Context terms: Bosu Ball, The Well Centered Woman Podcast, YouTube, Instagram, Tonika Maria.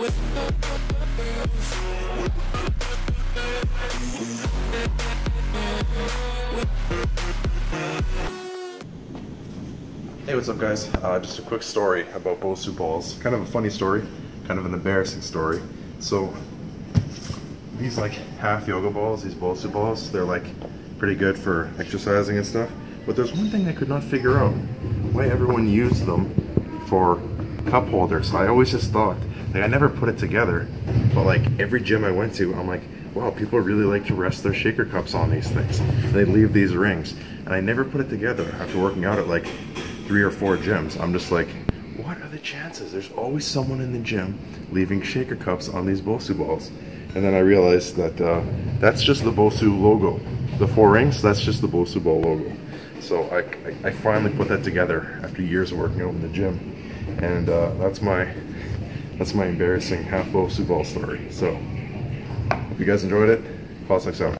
Hey, what's up guys? Just a quick story about Bosu balls. Kind of a funny story, kind of an embarrassing story. So these like half yoga balls, these Bosu balls, they're like pretty good for exercising and stuff. But there's one thing I could not figure out, why everyone used them for cup holders. I always just thought, like I never put it together, but like every gym I went to, I'm like, wow, people really like to rest their shaker cups on these things. They leave these rings. And I never put it together after working out at like 3 or 4 gyms. I'm just like, what are the chances? There's always someone in the gym leaving shaker cups on these Bosu balls. And then I realized that that's just the Bosu logo. The 4 rings, that's just the Bosu ball logo. So I finally put that together after years of working out in the gym. And that's my embarrassing half Bosu ball story. So, hope you guys enjoyed it. Pause next time.